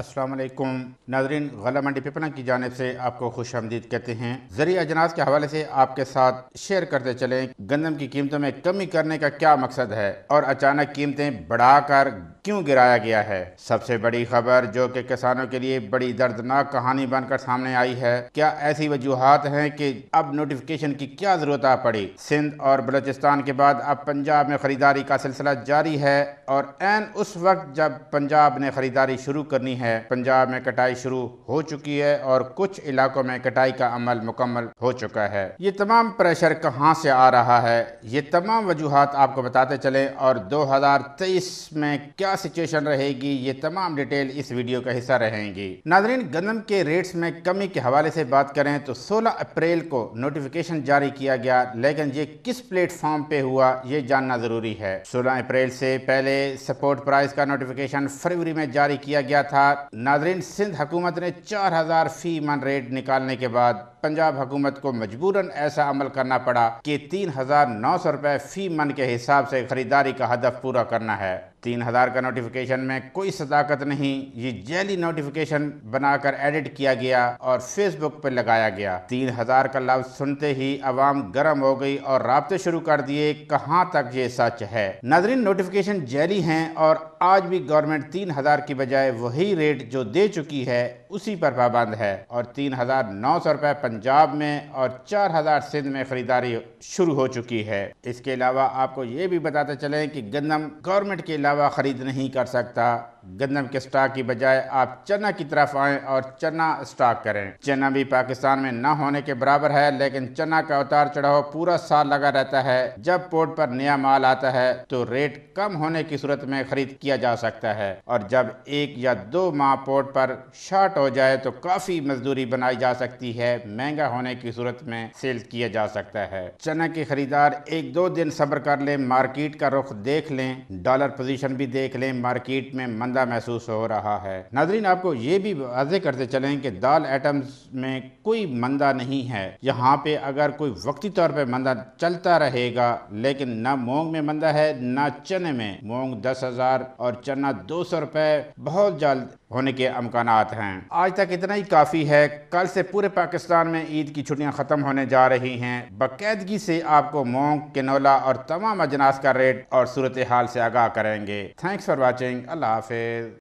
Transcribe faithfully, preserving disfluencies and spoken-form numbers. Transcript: अस्सलाम वालेकुम नाज़रीन, गला मंडी पिपलान की जानिब से आपको खुश आमदीद कहते हैं। ज़रिए अजनास के हवाले से आपके साथ शेयर करते चलें। गंदम की कीमतों में कमी करने का क्या मकसद है और अचानक कीमतें बढ़ाकर क्यों गिराया गया है? सबसे बड़ी खबर जो कि किसानों के लिए बड़ी दर्दनाक कहानी बनकर सामने आई है। क्या ऐसी वजूहात हैं कि अब नोटिफिकेशन की क्या जरूरत आ पड़ी? सिंध और बलूचिस्तान के बाद अब पंजाब में खरीदारी का सिलसिला जारी है और ऐन उस वक्त जब पंजाब ने खरीदारी शुरू करनी है। पंजाब में कटाई शुरू हो चुकी है और कुछ इलाकों में कटाई का अमल मुकम्मल हो चुका है। ये तमाम प्रेशर कहाँ से आ रहा है, ये तमाम वजूहात आपको बताते चले और दो हजार तेईस में क्या सिचुएशन रहेगी, ये तमाम डिटेल इस वीडियो का हिस्सा रहेंगी। नाजरीन, गंदम के रेट्स में कमी के हवाले से बात करें तो सोलह अप्रैल को नोटिफिकेशन जारी किया गया, लेकिन ये किस प्लेटफॉर्म पे हुआ ये जानना जरूरी है। सोलह अप्रैल से पहले सपोर्ट प्राइस का नोटिफिकेशन फरवरी में जारी किया गया था। नाजरीन, सिंध हुकूमत ने चार हजार फी मन रेट निकालने के बाद पंजाब हुकूमत को मजबूरन ऐसा अमल करना पड़ा कि तीन हजार नौ सौ रुपए फी मन के हिसाब से खरीदारी का हदफ पूरा करना है। तीन हजार का नोटिफिकेशन में कोई सदाकत नहीं, ये जैली नोटिफिकेशन बनाकर एडिट किया गया और फेसबुक पर लगाया गया। तीन हजार का लफ्ज सुनते ही अवाम गर्म हो गई और राब्ते शुरू कर दिए। कहाँ तक ये सच है? नाजरीन, नोटिफिकेशन जैली हैं और आज भी गवर्नमेंट तीन हजार की बजाय वही रेट जो दे चुकी है उसी पर पाबंद है और तीन हजार नौ सौ रुपए पंजाब में और चार हजार सिंध में खरीदारी शुरू हो चुकी है। इसके अलावा आपको ये भी बताते चले कि गंदम गवर्नमेंट के अलावा खरीद नहीं कर सकता। गंदम के स्टॉक की बजाय आप चना की तरफ आएं और चना स्टॉक करें। चना भी पाकिस्तान में न होने के बराबर है, लेकिन चना का उतार चढ़ाव पूरा साल लगा रहता है। जब पोर्ट पर नया माल आता है तो रेट कम होने की सूरत में खरीद किया जा सकता है और जब एक या दो माह पोर्ट पर शॉर्ट हो जाए तो काफी मजदूरी बनाई जा सकती है। महंगा होने की सूरत में सेल किया जा सकता है। चना के खरीदार एक दो दिन सब्र कर लें, मार्केट का रुख देख लें, डॉलर पोजीशन भी देख लें। मार्केट में मंदा महसूस हो रहा है। नाजरीन, आपको ये भी वाज़े करते चलें कि दाल आइटम्स में कोई मंदा नहीं है। यहाँ पे अगर कोई वक्ती तौर पे मंदा चलता रहेगा, लेकिन ना मूंग में मंदा है ना चने में। मूंग दस हजार और चना दो सौ रुपए बहुत जल्द होने के अमकानात हैं। आज तक इतना ही काफ़ी है। कल से पूरे पाकिस्तान में ईद की छुट्टियां ख़त्म होने जा रही हैं। बाकायदगी से आपको मूंग, कैनोला और तमाम अजनास का रेट और सूरत हाल से आगाह करेंगे। Thanks for watching. अल्लाह हाफिज़।